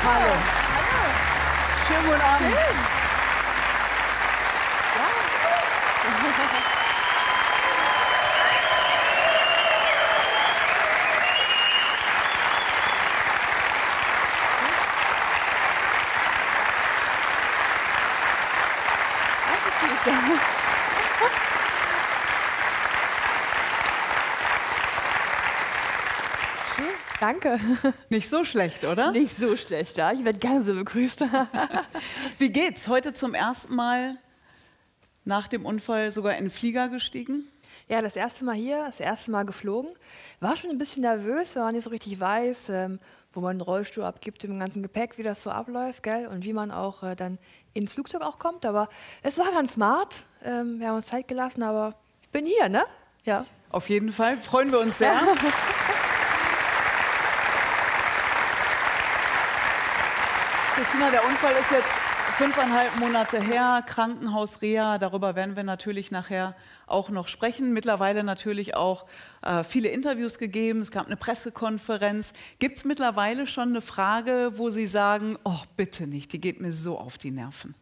Hallo. Hallo. Schönen guten Abend. Schön. Danke. Nicht so schlecht, oder? Nicht so schlecht, ja. Ich werde gerne so begrüßt. Wie geht's? Heute zum ersten Mal nach dem Unfall sogar in den Flieger gestiegen? Ja, das erste Mal hier, das erste Mal geflogen. War schon ein bisschen nervös, weil man nicht so richtig weiß, wo man einen Rollstuhl abgibt, im ganzen Gepäck, wie das so abläuft, gell? Und wie man auch dann ins Flugzeug auch kommt. Aber es war ganz smart. Wir haben uns Zeit gelassen, aber ich bin hier, ne? Ja. Auf jeden Fall. Freuen wir uns sehr. Ja. Kristina, der Unfall ist jetzt 5,5 Monate her, Krankenhaus, Reha, darüber werden wir natürlich nachher auch noch sprechen. Mittlerweile natürlich auch viele Interviews gegeben, es gab eine Pressekonferenz. Gibt es mittlerweile schon eine Frage, wo Sie sagen, oh bitte nicht, die geht mir so auf die Nerven?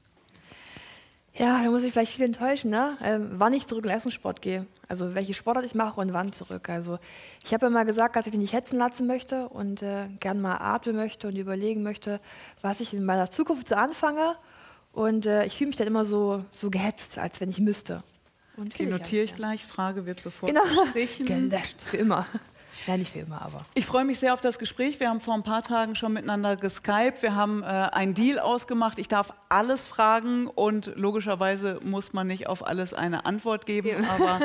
Ja, da muss ich vielleicht viel enttäuschen, ne? Wann ich zurück in den Leistungssport gehe, also welche Sportart ich mache und wann zurück. Also ich habe immer gesagt, dass ich mich nicht hetzen lassen möchte und gern mal atmen möchte und überlegen möchte, was ich in meiner Zukunft so anfange. Und ich fühle mich dann immer so gehetzt, als wenn ich müsste. Und okay, notiere ich gleich, Frage wird sofort gestrichen. Genau, gelöscht, für immer. Nein, nicht wie immer, aber. Ich freue mich sehr auf das Gespräch. Wir haben vor ein paar Tagen schon miteinander geskypt. Wir haben einen Deal ausgemacht. Ich darf alles fragen und logischerweise muss man nicht auf alles eine Antwort geben. Ja. Aber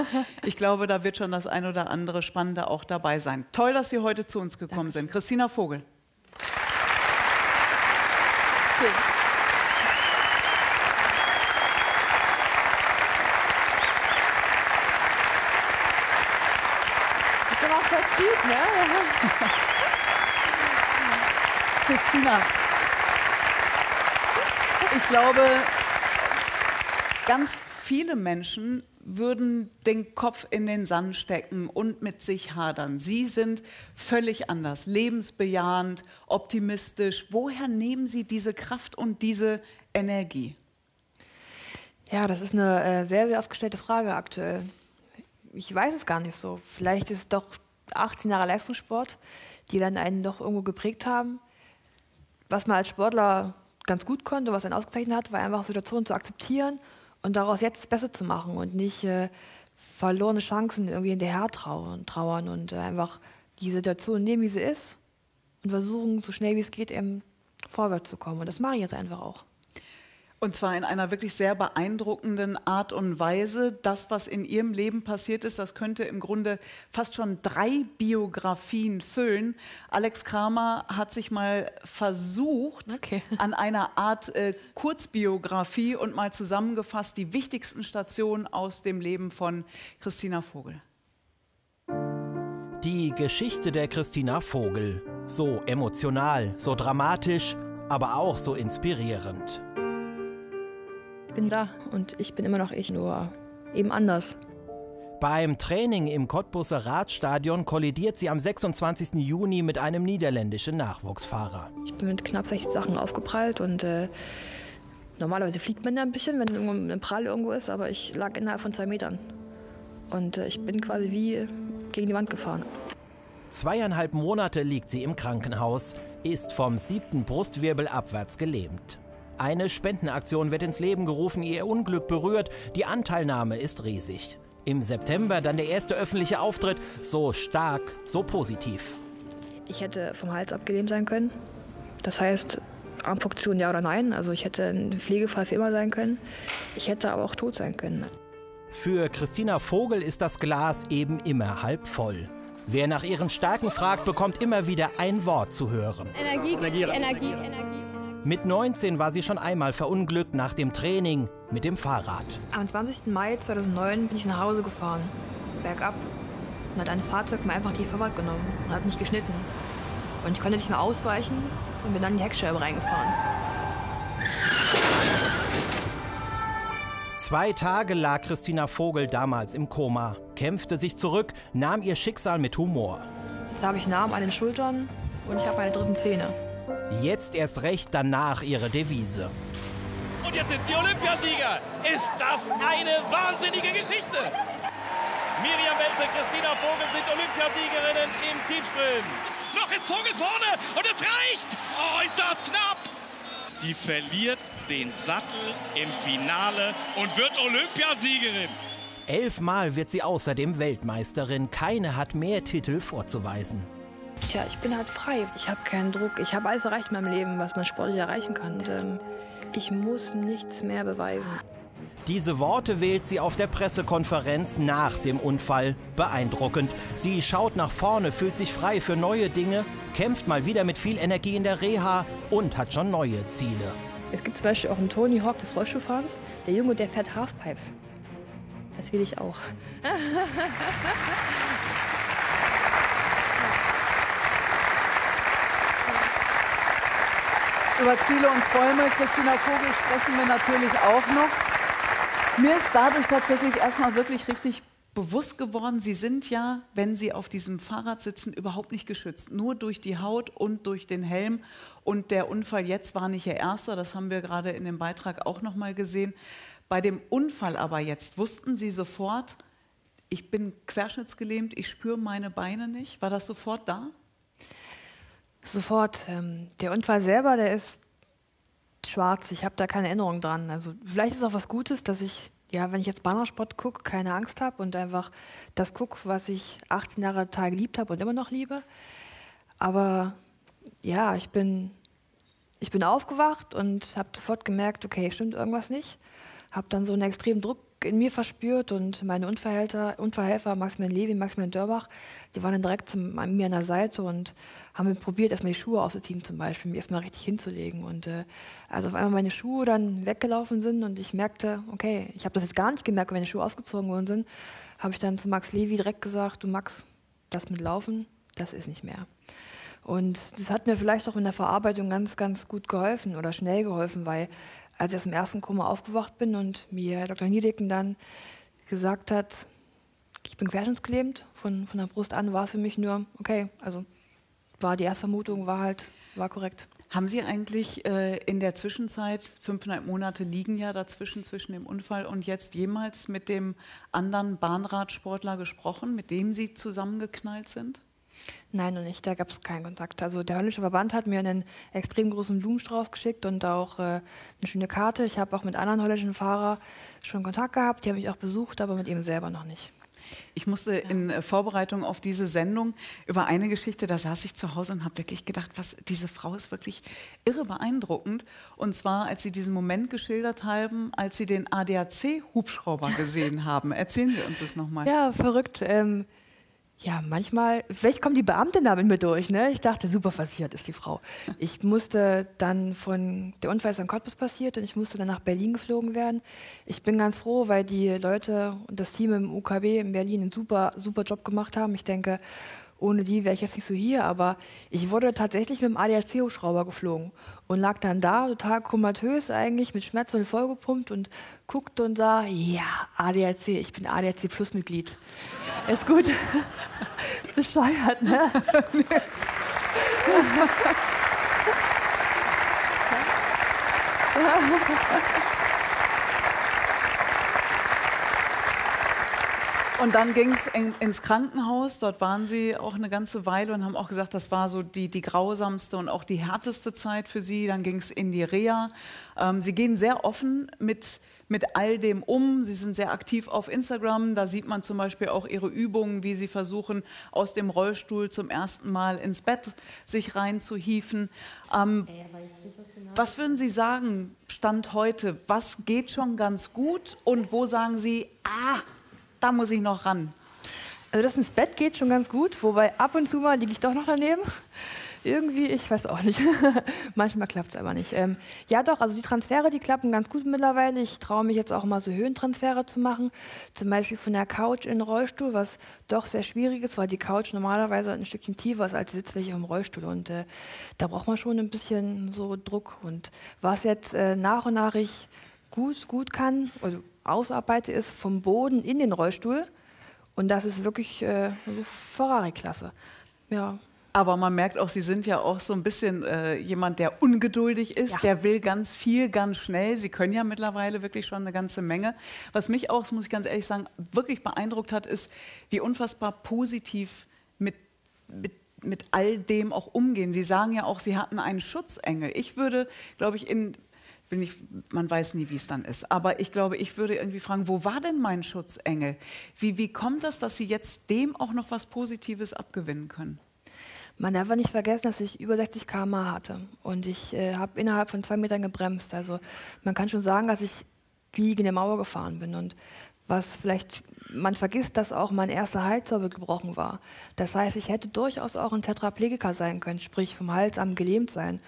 ich glaube, da wird schon das ein oder andere Spannende auch dabei sein. Toll, dass Sie heute zu uns gekommen sind. Kristina Vogel. Schön. Kristina, ich glaube, ganz viele Menschen würden den Kopf in den Sand stecken und mit sich hadern. Sie sind völlig anders, lebensbejahend, optimistisch. Woher nehmen Sie diese Kraft und diese Energie? Ja, das ist eine sehr, sehr oft gestellte Frage aktuell. Ich weiß es gar nicht so. Vielleicht ist es doch 18 Jahre Leistungssport, die dann einen doch irgendwo geprägt haben. Was man als Sportler ganz gut konnte, was einen ausgezeichnet hat, war einfach Situationen zu akzeptieren und daraus jetzt das Beste zu machen und nicht verlorene Chancen irgendwie hinterher trauern und einfach die Situation nehmen, wie sie ist und versuchen, so schnell wie es geht, eben vorwärts zu kommen. Und das mache ich jetzt einfach auch. Und zwar in einer wirklich sehr beeindruckenden Art und Weise. Das, was in Ihrem Leben passiert ist, das könnte im Grunde fast schon 3 Biografien füllen. Alex Kramer hat sich mal versucht an einer Art Kurzbiografie und mal zusammengefasst die wichtigsten Stationen aus dem Leben von Kristina Vogel. Die Geschichte der Kristina Vogel. So emotional, so dramatisch, aber auch so inspirierend. Ich bin da und ich bin immer noch ich, nur eben anders. Beim Training im Cottbusser Radstadion kollidiert sie am 26. Juni mit einem niederländischen Nachwuchsfahrer. Ich bin mit knapp 60 Sachen aufgeprallt und normalerweise fliegt man da ein bisschen, wenn irgendwo ein Prall irgendwo ist, aber ich lag innerhalb von 2 Metern. Und ich bin quasi wie gegen die Wand gefahren. 2,5 Monate liegt sie im Krankenhaus, ist vom 7. Brustwirbel abwärts gelähmt. Eine Spendenaktion wird ins Leben gerufen, ihr Unglück berührt, die Anteilnahme ist riesig. Im September dann der erste öffentliche Auftritt, so stark, so positiv. Ich hätte vom Hals abgelähmt sein können, das heißt Armfunktion ja oder nein, also ich hätte ein Pflegefall für immer sein können, ich hätte aber auch tot sein können. Für Kristina Vogel ist das Glas eben immer halb voll. Wer nach ihren Stärken fragt, bekommt immer wieder ein Wort zu hören. Energie. Mit 19 war sie schon einmal verunglückt nach dem Training mit dem Fahrrad. Am 20. Mai 2009 bin ich nach Hause gefahren, bergab. Und hat ein Fahrzeug mir einfach die Vorfahrt genommen und hat mich geschnitten. Und ich konnte nicht mehr ausweichen und bin dann in die Heckscheibe reingefahren. 2 Tage lag Kristina Vogel damals im Koma, kämpfte sich zurück, nahm ihr Schicksal mit Humor. Jetzt habe ich Narben an den Schultern und ich habe meine 3. Zähne. Jetzt erst recht danach ihre Devise. Und jetzt sind sie Olympiasieger. Ist das eine wahnsinnige Geschichte? Miriam Welte, Kristina Vogel sind Olympiasiegerinnen im Teamsprint. Noch ist Vogel vorne und es reicht. Oh, ist das knapp. Die verliert den Sattel im Finale und wird Olympiasiegerin. 11-mal wird sie außerdem Weltmeisterin. Keine hat mehr Titel vorzuweisen. Tja, ich bin halt frei. Ich habe keinen Druck. Ich habe alles erreicht in meinem Leben, was man sportlich erreichen kann. Und, ich muss nichts mehr beweisen. Diese Worte wählt sie auf der Pressekonferenz nach dem Unfall. Beeindruckend. Sie schaut nach vorne, fühlt sich frei für neue Dinge, kämpft mal wieder mit viel Energie in der Reha und hat schon neue Ziele. Es gibt zum Beispiel auch einen Tony Hawk des Rollstuhlfahrens. Der Junge, der fährt Halfpipes. Das will ich auch. Über Ziele und Träume, Kristina Vogel, sprechen wir natürlich auch noch. Mir ist dadurch tatsächlich erstmal wirklich richtig bewusst geworden, Sie sind ja, wenn Sie auf diesem Fahrrad sitzen, überhaupt nicht geschützt. Nur durch die Haut und durch den Helm. Und der Unfall jetzt war nicht Ihr erster, das haben wir gerade in dem Beitrag auch noch mal gesehen. Bei dem Unfall aber jetzt wussten Sie sofort, ich bin querschnittsgelähmt, ich spüre meine Beine nicht. War das sofort da? Sofort. Der Unfall selber, der ist schwarz. Ich habe da keine Erinnerung dran. Also vielleicht ist auch was Gutes, dass ich, ja, wenn ich jetzt Bahnradsport gucke, keine Angst habe und einfach das gucke, was ich 18 Jahre total geliebt habe und immer noch liebe. Aber ja, ich bin aufgewacht und habe sofort gemerkt, okay, stimmt irgendwas nicht. Habe dann so einen extremen Druck in mir verspürt und meine Unfallhelfer, Max Levy, Max Dörbach, die waren dann direkt an mir an der Seite und haben probiert, erstmal die Schuhe auszuziehen zum Beispiel, mir erstmal richtig hinzulegen. Und als auf einmal meine Schuhe dann weggelaufen sind und ich merkte, okay, ich habe das jetzt gar nicht gemerkt, wenn meine Schuhe ausgezogen worden sind, habe ich dann zu Max Levy direkt gesagt, du Max, das mit Laufen, das ist nicht mehr. Und das hat mir vielleicht auch in der Verarbeitung ganz, ganz gut geholfen oder schnell geholfen, weil als ich aus dem ersten Koma aufgewacht bin und mir Dr. Niedecken dann gesagt hat, ich bin querschnittsgelähmt, von der Brust an war es für mich nur, okay, also war die Erstvermutung, war korrekt. Haben Sie eigentlich in der Zwischenzeit, 5,5 Monate liegen ja dazwischen, zwischen dem Unfall und jetzt, jemals mit dem anderen Bahnradsportler gesprochen, mit dem Sie zusammengeknallt sind? Nein, noch nicht. Da gab es keinen Kontakt. Also der Holländische Verband hat mir einen extrem großen Blumenstrauß geschickt und auch eine schöne Karte. Ich habe auch mit anderen holländischen Fahrern schon Kontakt gehabt. Die haben mich auch besucht, aber mit ihm selber noch nicht. Ich musste in Vorbereitung auf diese Sendung über eine Geschichte, da saß ich zu Hause und habe wirklich gedacht, was, diese Frau ist wirklich irre beeindruckend. Und zwar, als Sie diesen Moment geschildert haben, als Sie den ADAC-Hubschrauber gesehen haben. Erzählen Sie uns das nochmal. Ja, verrückt. Ja, manchmal, vielleicht kommen die Beamten damit mit durch, ne? Ich dachte, super versiert ist die Frau. Ich musste dann der Unfall ist in Cottbus passiert und ich musste dann nach Berlin geflogen werden. Ich bin ganz froh, weil die Leute und das Team im UKB in Berlin einen super, super Job gemacht haben. Ich denke, ohne die wäre ich jetzt nicht so hier, aber ich wurde tatsächlich mit dem ADAC-Hubschrauber geflogen und lag dann da, total komatös eigentlich, mit Schmerzmittel vollgepumpt und guckte und sah, ja, ADAC, ich bin ADAC-Plus-Mitglied. Ist gut. Bescheuert, ne? Und dann ging es ins Krankenhaus, dort waren Sie auch eine ganze Weile und haben auch gesagt, das war so die grausamste und auch die härteste Zeit für Sie. Dann ging es in die Reha. Sie gehen sehr offen mit all dem um. Sie sind sehr aktiv auf Instagram. Da sieht man zum Beispiel auch Ihre Übungen, wie Sie versuchen, aus dem Rollstuhl zum ersten Mal ins Bett sich reinzuhieven. Was würden Sie sagen, Stand heute, was geht schon ganz gut und wo sagen Sie, da muss ich noch ran? Also das ins Bett geht schon ganz gut, wobei ab und zu mal liege ich doch noch daneben. Irgendwie, ich weiß auch nicht. Manchmal klappt es aber nicht. Ja doch, also die Transfere, die klappen ganz gut mittlerweile. Ich traue mich jetzt auch mal so Höhentransfere zu machen. Zum Beispiel von der Couch in den Rollstuhl, was doch sehr schwierig ist, weil die Couch normalerweise ein Stückchen tiefer ist als die Sitzfläche im Rollstuhl. Und da braucht man schon ein bisschen so Druck. Und was jetzt nach und nach ich gut kann, also ausarbeite, ist vom Boden in den Rollstuhl. Und das ist wirklich so Ferrari-Klasse. Ja. Aber man merkt auch, Sie sind ja auch so ein bisschen jemand, der ungeduldig ist, der will ganz viel, ganz schnell. Sie können ja mittlerweile wirklich schon eine ganze Menge. Was mich auch, muss ich ganz ehrlich sagen, wirklich beeindruckt hat, ist, wie unfassbar positiv mit all dem auch umgehen. Sie sagen ja auch, Sie hatten einen Schutzengel. Ich würde, glaube ich, man weiß nie, wie es dann ist, aber ich glaube, ich würde irgendwie fragen, wo war denn mein Schutzengel? Wie kommt das, dass Sie jetzt dem auch noch was Positives abgewinnen können? Man darf nicht vergessen, dass ich über 60 km/h hatte und ich habe innerhalb von 2 Metern gebremst. Also man kann schon sagen, dass ich wie in der Mauer gefahren bin. Und was vielleicht, man vergisst, dass auch mein erster Halswirbel gebrochen war. Das heißt, ich hätte durchaus auch ein Tetraplegiker sein können, sprich vom Hals am gelähmt sein,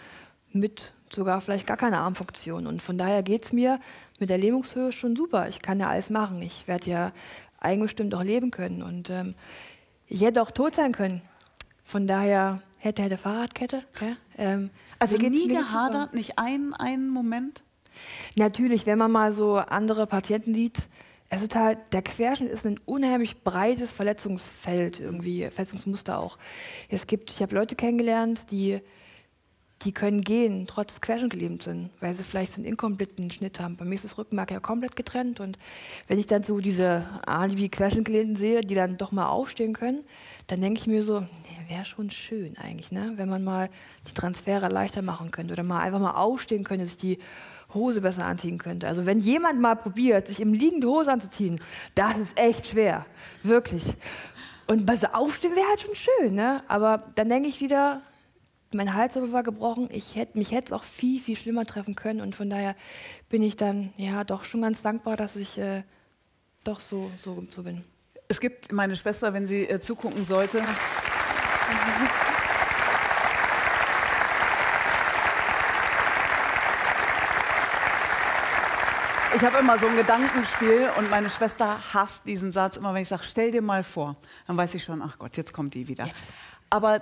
mit sogar vielleicht gar keine Armfunktion. Und von daher geht es mir mit der Lähmungshöhe schon super. Ich kann ja alles machen. Ich werde ja eigenbestimmt auch leben können. Und ich hätte auch tot sein können. Von daher hätte Fahrradkette. Okay? Also nie gehadert, nicht einen Moment? Natürlich, wenn man mal so andere Patienten sieht, es ist halt, der Querschnitt ist ein unheimlich breites Verletzungsfeld, irgendwie, Verletzungsmuster auch. Ich habe Leute kennengelernt, die können gehen, trotz Querschnitt gelähmt sind, weil sie vielleicht so einen inkompletten Schnitt haben. Bei mir ist das Rückenmark ja komplett getrennt. Und wenn ich dann so diese Querschnittgelähmten sehe, die dann doch mal aufstehen können, dann denke ich mir so, nee, wäre schon schön eigentlich, ne? Wenn man mal die Transfere leichter machen könnte oder mal einfach mal aufstehen könnte, sich die Hose besser anziehen könnte. Also wenn jemand mal probiert, sich im Liegen die Hose anzuziehen, das ist echt schwer, wirklich. Und besser aufstehen wäre halt schon schön, ne? Aber dann denke ich wieder, mein Halswirbel war gebrochen, mich hätte es auch viel, viel schlimmer treffen können und von daher bin ich dann ja doch schon ganz dankbar, dass ich doch so bin. Es gibt meine Schwester, wenn sie zugucken sollte. Ich habe immer so ein Gedankenspiel und meine Schwester hasst diesen Satz immer, wenn ich sage, stell dir mal vor, dann weiß ich schon, ach Gott, jetzt kommt die wieder. Jetzt. Aber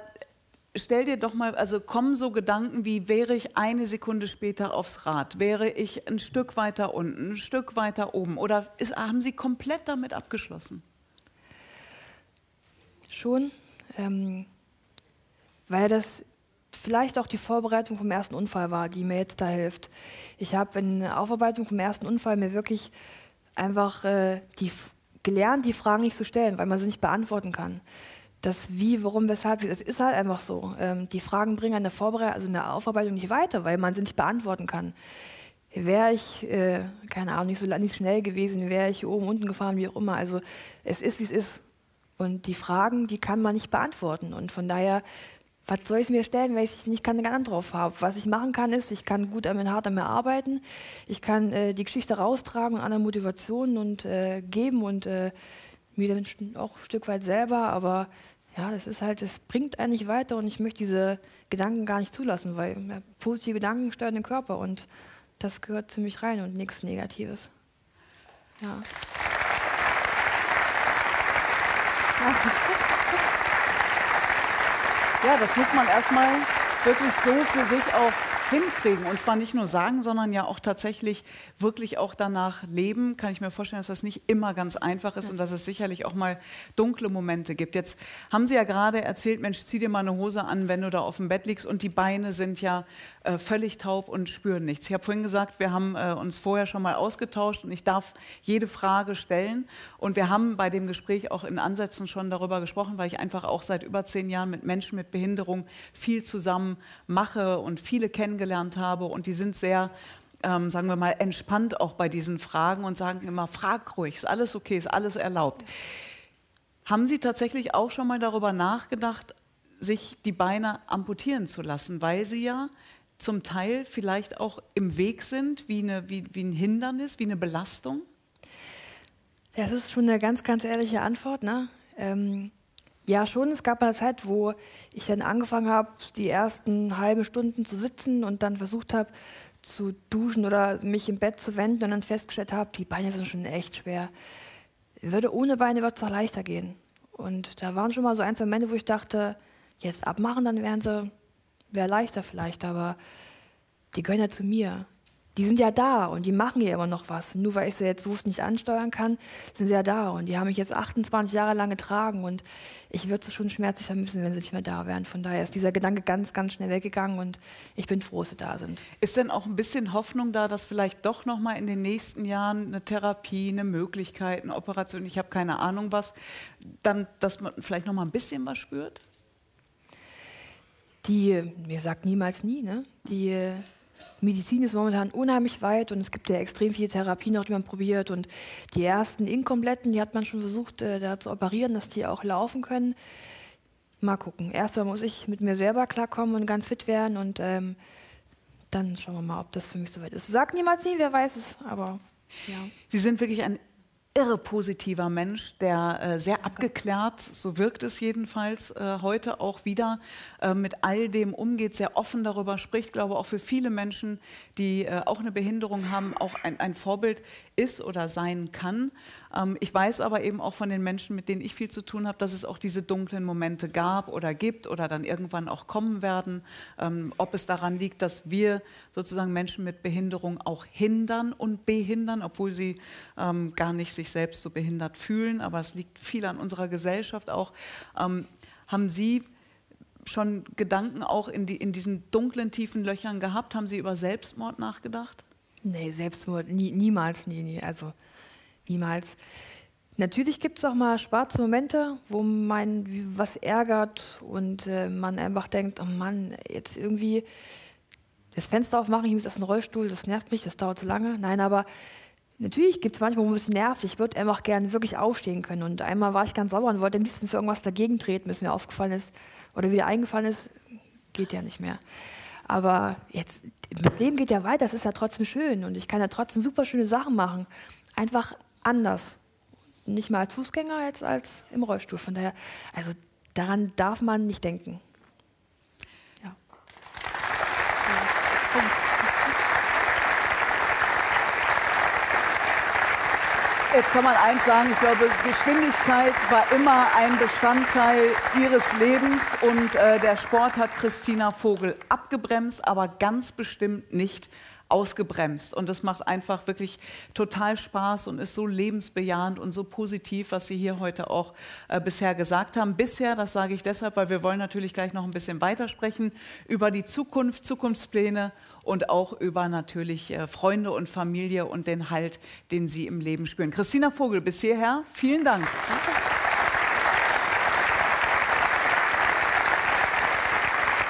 stell dir doch mal, also kommen so Gedanken wie, wäre ich eine Sekunde später aufs Rad? Wäre ich ein Stück weiter unten, ein Stück weiter oben? Oder haben Sie komplett damit abgeschlossen? Schon, weil das vielleicht auch die Vorbereitung vom ersten Unfall war, die mir jetzt da hilft. Ich habe in der Aufarbeitung vom ersten Unfall mir wirklich einfach gelernt, die Fragen nicht zu stellen, weil man sie nicht beantworten kann. Das Wie, Warum, Weshalb, es ist halt einfach so. Die Fragen bringen an der Vorbereitung, also in der Aufarbeitung nicht weiter, weil man sie nicht beantworten kann. Wäre ich, keine Ahnung, nicht schnell gewesen, wäre ich hier oben, unten gefahren, wie auch immer. Also es ist, wie es ist. Und die Fragen, die kann man nicht beantworten. Und von daher, was soll ich mir stellen, weil ich nicht keine Ahnung drauf habe? Was ich machen kann, ist, ich kann gut hart an mir arbeiten. Ich kann die Geschichte raustragen und anderen Motivationen und geben und mir damit auch ein Stück weit selber. Aber ja, das ist halt, das bringt einen nicht weiter und ich möchte diese Gedanken gar nicht zulassen, weil positive Gedanken steuern den Körper und das gehört zu mich rein und nichts Negatives. Ja. Ja, das muss man erstmal wirklich so für sich auch hinkriegen. Und zwar nicht nur sagen, sondern ja auch tatsächlich wirklich auch danach leben. Kann ich mir vorstellen, dass das nicht immer ganz einfach ist und dass es sicherlich auch mal dunkle Momente gibt. Jetzt haben Sie ja gerade erzählt, Mensch, zieh dir mal eine Hose an, wenn du da auf dem Bett liegst. Und die Beine sind ja völlig taub und spüren nichts. Ich habe vorhin gesagt, wir haben uns vorher schon mal ausgetauscht und ich darf jede Frage stellen. Und wir haben bei dem Gespräch auch in Ansätzen schon darüber gesprochen, weil ich einfach auch seit über 10 Jahren mit Menschen mit Behinderung viel zusammen mache und viele kennengelernt habe. Und die sind sehr, sagen wir mal, entspannt auch bei diesen Fragen und sagen immer, frag ruhig, ist alles okay, ist alles erlaubt. Haben Sie tatsächlich auch schon mal darüber nachgedacht, sich die Beine amputieren zu lassen, weil Sie ja zum Teil vielleicht auch im Weg sind, wie ein Hindernis, wie eine Belastung? Das ist schon eine ganz, ganz ehrliche Antwort, ne? Ja, schon. Es gab eine Zeit, wo ich dann angefangen habe, die ersten halbe Stunden zu sitzen und dann versucht habe, zu duschen oder mich im Bett zu wenden und dann festgestellt habe, die Beine sind schon echt schwer. Würde ohne Beine wird es auch leichter gehen. Und da waren schon mal so ein, zwei Momente, wo ich dachte, jetzt abmachen, dann wäre leichter vielleicht, aber die gehören ja zu mir. Die sind ja da und die machen ja immer noch was. Nur weil ich sie jetzt bewusst nicht ansteuern kann, sind sie ja da. Und die haben mich jetzt 28 Jahre lang getragen und ich würde sie schon schmerzlich vermissen, wenn sie nicht mehr da wären. Von daher ist dieser Gedanke ganz, ganz schnell weggegangen und ich bin froh, dass sie da sind. Ist denn auch ein bisschen Hoffnung da, dass vielleicht doch noch mal in den nächsten Jahren eine Therapie, eine Möglichkeit, eine Operation, ich habe keine Ahnung was, dann, dass man vielleicht noch mal ein bisschen was spürt? Mir sagt niemals nie, ne? Die Medizin ist momentan unheimlich weit und es gibt ja extrem viele Therapien noch, die man probiert. Und die ersten Inkompletten, die hat man schon versucht, da zu operieren, dass die auch laufen können. Mal gucken. Erstmal muss ich mit mir selber klarkommen und ganz fit werden und dann schauen wir mal, ob das für mich soweit ist. Sagt niemals nie, wer weiß es, aber ja. Sie sind wirklich ein irre positiver Mensch, der sehr abgeklärt, so wirkt es jedenfalls, heute auch wieder mit all dem umgeht, sehr offen darüber spricht. Ich glaube, auch für viele Menschen, die auch eine Behinderung haben, auch ein Vorbild ist oder sein kann. Ich weiß aber eben auch von den Menschen, mit denen ich viel zu tun habe, dass es auch diese dunklen Momente gab oder gibt oder dann irgendwann auch kommen werden. Ob es daran liegt, dass wir sozusagen Menschen mit Behinderung auch hindern und behindern, obwohl sie gar nicht sich selbst so behindert fühlen, aber es liegt viel an unserer Gesellschaft auch. Haben Sie schon Gedanken auch in diesen dunklen, tiefen Löchern gehabt? Haben Sie über Selbstmord nachgedacht? Nee, Selbstmord niemals. Also niemals. Natürlich gibt es auch mal schwarze Momente, wo man was ärgert und man einfach denkt, oh Mann, jetzt irgendwie das Fenster aufmachen, ich muss erst einen Rollstuhl, das nervt mich, das dauert zu lange. Nein, aber natürlich gibt es manchmal ein bisschen nervig. Ich würde einfach gerne wirklich aufstehen können. Und einmal war ich ganz sauer und wollte am liebsten für irgendwas dagegen treten, bis mir aufgefallen ist oder wieder eingefallen ist, geht ja nicht mehr. Aber jetzt, das Leben geht ja weiter, es ist ja trotzdem schön und ich kann ja trotzdem super schöne Sachen machen. Einfach anders. Nicht mal als Fußgänger, jetzt als im Rollstuhl. Von daher, also daran darf man nicht denken. Ja. Jetzt kann man eins sagen, ich glaube, Geschwindigkeit war immer ein Bestandteil Ihres Lebens und der Sport hat Kristina Vogel abgebremst, aber ganz bestimmt nicht ausgebremst. Und das macht einfach wirklich total Spaß und ist so lebensbejahend und so positiv, was Sie hier heute auch bisher gesagt haben. Bisher, das sage ich deshalb, weil wir wollen natürlich gleich noch ein bisschen weitersprechen über die Zukunft, Zukunftspläne und auch über natürlich Freunde und Familie und den Halt, den Sie im Leben spüren. Kristina Vogel, bis hierher, vielen Dank.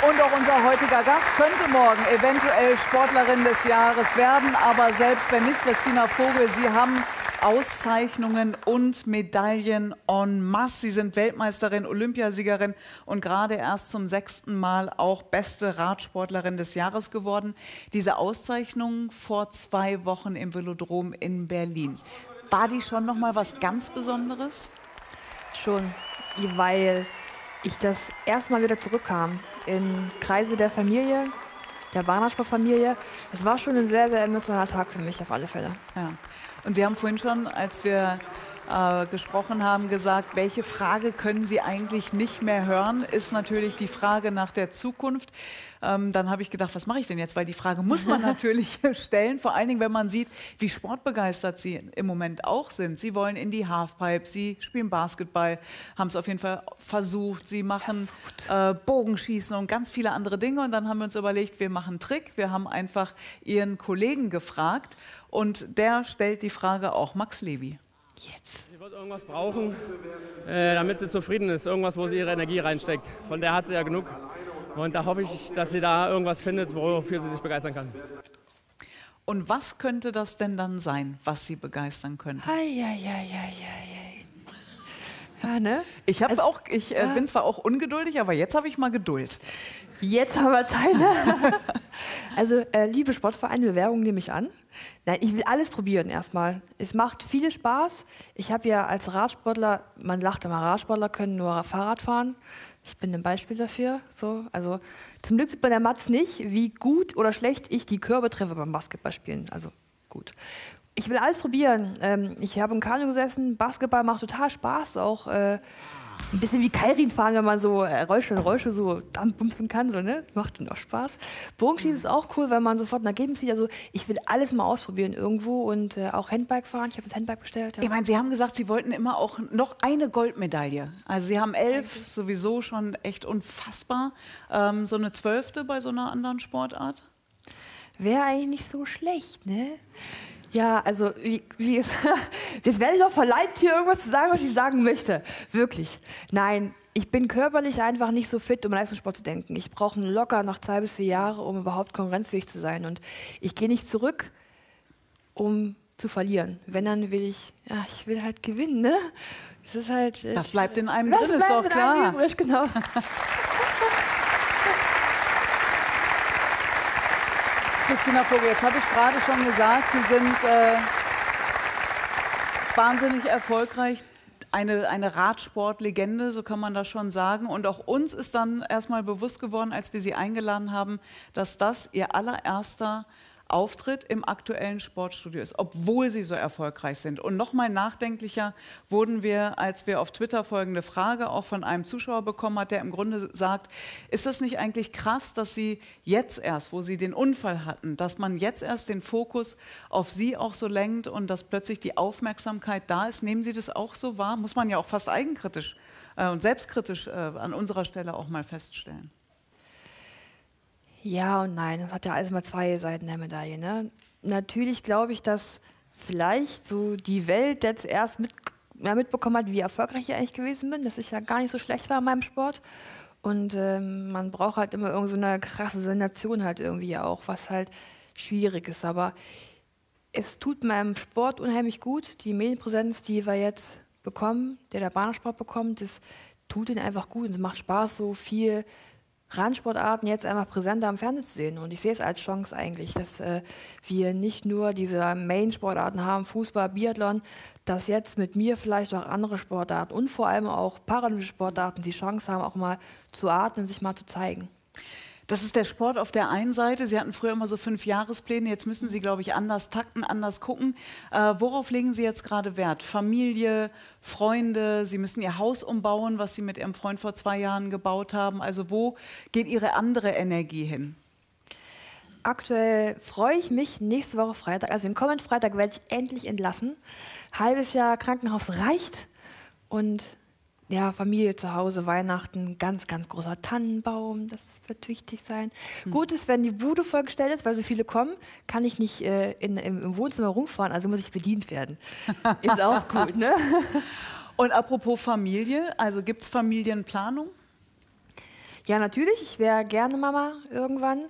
Und auch unser heutiger Gast könnte morgen eventuell Sportlerin des Jahres werden, aber selbst wenn nicht, Kristina Vogel, Sie haben Auszeichnungen und Medaillen en masse. Sie sind Weltmeisterin, Olympiasiegerin und gerade erst zum 6. Mal auch beste Radsportlerin des Jahres geworden. Diese Auszeichnung vor 2 Wochen im Velodrom in Berlin. War die schon noch mal was ganz Besonderes? Schon, weil ich das erste Mal wieder zurückkam in Kreise der Familie, der Bahnradsportfamilie. Das war schon ein sehr, sehr emotionaler Tag für mich auf alle Fälle. Ja. Und Sie haben vorhin schon, als wir gesprochen haben, gesagt, welche Frage können Sie eigentlich nicht mehr hören, ist natürlich die Frage nach der Zukunft. Dann habe ich gedacht, was mache ich denn jetzt? Weil die Frage muss man natürlich stellen, vor allen Dingen, wenn man sieht, wie sportbegeistert Sie im Moment auch sind. Sie wollen in die Halfpipe, Sie spielen Basketball, haben es auf jeden Fall versucht. Sie machen Bogenschießen und ganz viele andere Dinge. Und dann haben wir uns überlegt, wir machen einen Trick. Wir haben einfach Ihren Kollegen gefragt. Und der stellt die Frage auch, Max Levy. Jetzt. Sie wird irgendwas brauchen, damit sie zufrieden ist. Irgendwas, wo sie ihre Energie reinsteckt. Von der hat sie ja genug. Und da hoffe ich, dass sie da irgendwas findet, wofür sie sich begeistern kann. Und was könnte das denn dann sein, was sie begeistern könnte? Ja, ne? Ich bin zwar auch ungeduldig, aber jetzt habe ich mal Geduld. Jetzt haben wir Zeit. Also, liebe Sportvereine, Bewerbungen nehme ich an. Nein, ich will alles probieren erstmal. Es macht viel Spaß. Ich habe ja als Radsportler, man lacht immer, Radsportler können nur Fahrrad fahren. Ich bin ein Beispiel dafür. So, also, zum Glück sieht man der Mats nicht, wie gut oder schlecht ich die Körbe treffe beim Basketballspielen. Also gut. Ich will alles probieren. Ich habe im Kanu gesessen. Basketball macht total Spaß auch. ein bisschen wie Keirin fahren, wenn man so Rollstuhl so bumpsen kann, so, ne? Macht dann auch Spaß. Bogenschießen ist auch cool, weil man sofort ein Ergebnis sieht. Also ich will alles mal ausprobieren irgendwo und auch Handbike fahren. Ich habe das Handbike bestellt. Ja. Ich meine, Sie haben gesagt, Sie wollten immer auch noch eine Goldmedaille. Also Sie haben 11, sowieso schon echt unfassbar. So eine 12. bei so einer anderen Sportart? Wäre eigentlich nicht so schlecht, ne? Ja, also, wie gesagt, jetzt werde ich auch verleitet, hier irgendwas zu sagen, was ich sagen möchte. Wirklich. Nein, ich bin körperlich einfach nicht so fit, um Leistungssport zu denken. Ich brauche locker noch 2 bis 4 Jahre, um überhaupt konkurrenzfähig zu sein. Und ich gehe nicht zurück, um zu verlieren. Wenn, dann will ich, ja, ich will halt gewinnen, ne? Es ist halt, das bleibt in einem drin, ist auch klar. Übrig, genau. Kristina Vogel, jetzt habe ich gerade schon gesagt, Sie sind wahnsinnig erfolgreich, eine Radsportlegende, so kann man das schon sagen. Und auch uns ist dann erstmal bewusst geworden, als wir Sie eingeladen haben, dass das Ihr allererster Auftritt im aktuellen Sportstudio ist, obwohl Sie so erfolgreich sind. Und nochmal nachdenklicher wurden wir, als wir auf Twitter folgende Frage auch von einem Zuschauer bekommen hat, der im Grunde sagt, ist das nicht eigentlich krass, dass Sie jetzt erst, wo Sie den Unfall hatten, dass man jetzt erst den Fokus auf Sie auch so lenkt und dass plötzlich die Aufmerksamkeit da ist? Nehmen Sie das auch so wahr? Muss man ja auch fast eigenkritisch und selbstkritisch an unserer Stelle auch mal feststellen. Ja und nein, das hat ja alles mal 2 Seiten der Medaille, ne? Natürlich glaube ich, dass vielleicht so die Welt jetzt erst mitbekommen hat, wie erfolgreich ich eigentlich gewesen bin, dass ich ja gar nicht so schlecht war in meinem Sport. Und man braucht halt immer irgend so eine krasse Sensation halt irgendwie auch, was halt schwierig ist. Aber es tut meinem Sport unheimlich gut, die Medienpräsenz, die wir jetzt bekommen, der Bahnradsport bekommt, das tut ihn einfach gut und es macht Spaß, so viel Randsportarten jetzt einmal präsenter am Fernsehen zu sehen. Und ich sehe es als Chance eigentlich, dass wir nicht nur diese Main-Sportarten haben, Fußball, Biathlon, dass jetzt mit mir vielleicht auch andere Sportarten und vor allem auch paralympische Sportarten die Chance haben, auch mal zu atmen, sich mal zu zeigen. Das ist der Sport auf der einen Seite. Sie hatten früher immer so 5 Jahrespläne. Jetzt müssen Sie, glaube ich, anders takten, anders gucken. Worauf legen Sie jetzt gerade Wert? Familie, Freunde? Sie müssen Ihr Haus umbauen, was Sie mit Ihrem Freund vor 2 Jahren gebaut haben. Also wo geht Ihre andere Energie hin? Aktuell freue ich mich nächste Woche Freitag. Also den kommenden Freitag werde ich endlich entlassen. Halbes Jahr Krankenhaus reicht. Und ja, Familie zu Hause, Weihnachten, ganz, ganz großer Tannenbaum, das wird wichtig sein. Gut ist, wenn die Bude vollgestellt ist, weil so viele kommen, kann ich nicht im Wohnzimmer rumfahren, also muss ich bedient werden. Ist auch gut, ne? Und apropos Familie, also gibt es Familienplanung? Ja, natürlich, ich wäre gerne Mama irgendwann.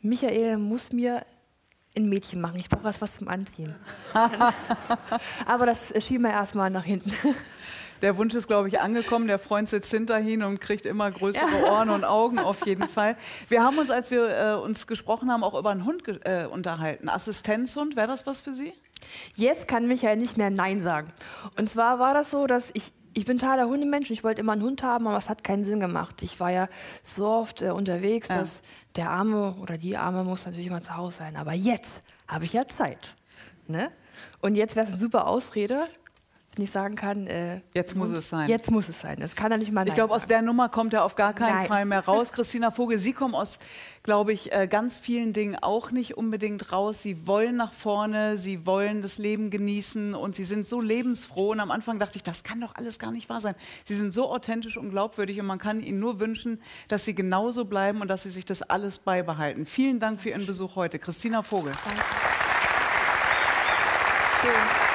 Michael muss mir ein Mädchen machen, ich brauche was zum Anziehen. Aber das schieben wir erstmal nach hinten. Der Wunsch ist, glaube ich, angekommen. Der Freund sitzt hinterhin und kriegt immer größere Ohren und Augen auf jeden Fall. Wir haben uns, als wir uns gesprochen haben, auch über einen Hund unterhalten. Assistenzhund, wäre das was für Sie? Jetzt kann Michael nicht mehr Nein sagen. Und zwar war das so, dass ich bin totaler Hundemensch. Ich wollte immer einen Hund haben, aber es hat keinen Sinn gemacht. Ich war ja so oft unterwegs, dass der Arme oder die Arme muss natürlich immer zu Hause sein. Aber jetzt habe ich ja Zeit. Ne? Und jetzt wäre es eine super Ausrede, nicht sagen kann, jetzt muss es sein. Jetzt muss es sein. Das kann er nicht mal nein. Ich glaube, aus der Nummer kommt er auf gar keinen Fall mehr raus. Kristina Vogel, Sie kommen aus, glaube ich, ganz vielen Dingen auch nicht unbedingt raus. Sie wollen nach vorne, Sie wollen das Leben genießen und Sie sind so lebensfroh. Und am Anfang dachte ich, das kann doch alles gar nicht wahr sein. Sie sind so authentisch und glaubwürdig und man kann Ihnen nur wünschen, dass Sie genauso bleiben und dass Sie sich das alles beibehalten. Vielen Dank für Ihren Besuch heute. Kristina Vogel. Danke. Schön.